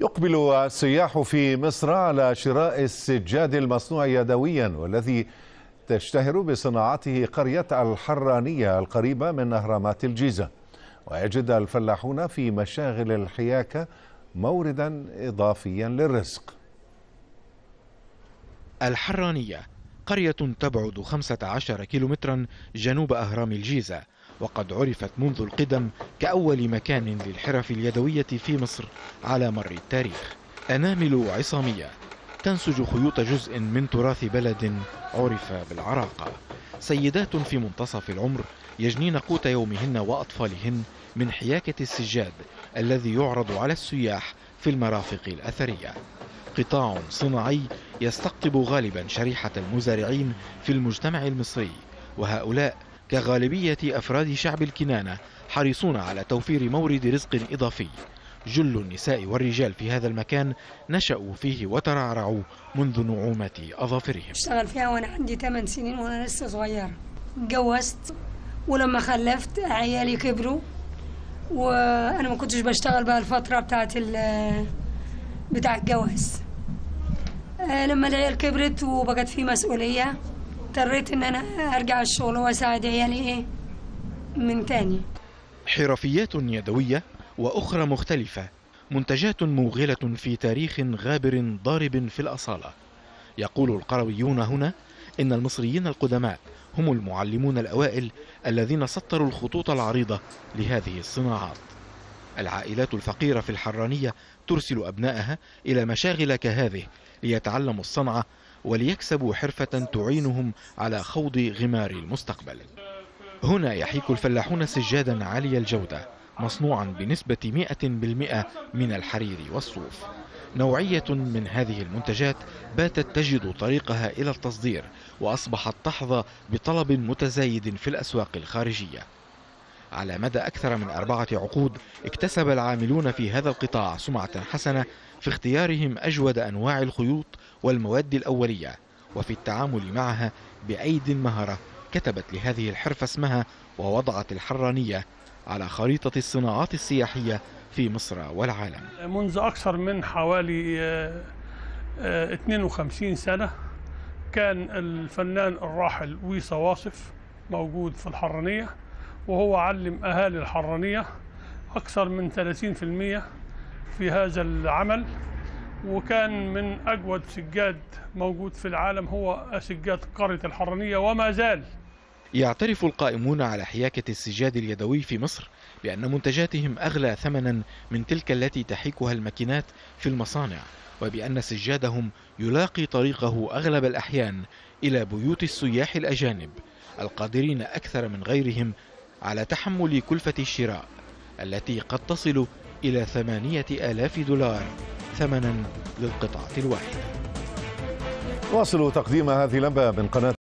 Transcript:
يقبل السياح في مصر على شراء السجاد المصنوع يدويا والذي تشتهر بصناعته قرية الحرانية القريبة من أهرامات الجيزة، ويجد الفلاحون في مشاغل الحياكة موردا إضافيا للرزق. الحرانية قرية تبعد 15 كيلومترا جنوب أهرام الجيزة، وقد عرفت منذ القدم كأول مكان للحرف اليدوية في مصر على مر التاريخ. أنامل عصامية تنسج خيوط جزء من تراث بلد عرف بالعراقة، سيدات في منتصف العمر يجنين قوت يومهن وأطفالهن من حياكة السجاد الذي يعرض على السياح في المرافق الأثرية. قطاع صناعي يستقطب غالبا شريحة المزارعين في المجتمع المصري، وهؤلاء كغالبية أفراد شعب الكنانة حريصون على توفير مورد رزق إضافي. جل النساء والرجال في هذا المكان نشأوا فيه وترعرعوا منذ نعومة أظافرهم. اشتغل فيها وأنا عندي 8 سنين وأنا لسه صغيرة. اتجوزت ولما خلفت عيالي كبروا وأنا ما كنتش بشتغل بقى الفترة بتاع الجواز. لما العيال كبرت وبقت في مسؤولية اضطريت إن أنا أرجع الشغل وأساعد عيالي من تاني. حرفيات يدوية وأخرى مختلفة، منتجات موغلة في تاريخ غابر ضارب في الأصالة. يقول القرويون هنا إن المصريين القدماء هم المعلمون الأوائل الذين سطروا الخطوط العريضة لهذه الصناعات. العائلات الفقيرة في الحرانية ترسل أبنائها إلى مشاغل كهذه ليتعلموا الصنعة وليكسبوا حرفة تعينهم على خوض غمار المستقبل. هنا يحيك الفلاحون سجادا عالي الجودة مصنوعا بنسبة 100% من الحرير والصوف. نوعية من هذه المنتجات باتت تجد طريقها إلى التصدير وأصبحت تحظى بطلب متزايد في الأسواق الخارجية. على مدى أكثر من 4 عقود اكتسب العاملون في هذا القطاع سمعة حسنة في اختيارهم أجود أنواع الخيوط والمواد الأولية وفي التعامل معها بأيد مهرة، كتبت لهذه الحرفة اسمها ووضعت الحرانية على خريطة الصناعات السياحية في مصر والعالم. منذ أكثر من حوالي 52 سنة كان الفنان الراحل يوسى واصف موجود في الحرانية، وهو علم أهالي الحرانية أكثر من 30% في هذا العمل، وكان من أجود سجاد موجود في العالم هو سجاد قرية الحرانية وما زال. يعترف القائمون على حياكة السجاد اليدوي في مصر بأن منتجاتهم أغلى ثمنا من تلك التي تحيكها الماكينات في المصانع، وبأن سجادهم يلاقي طريقه أغلب الأحيان إلى بيوت السياح الأجانب القادرين أكثر من غيرهم على تحمل كلفة الشراء التي قد تصل إلى $8,000 ثمنا للقطعة الواحدة. واصلوا تقديم هذه اللمبة من قناة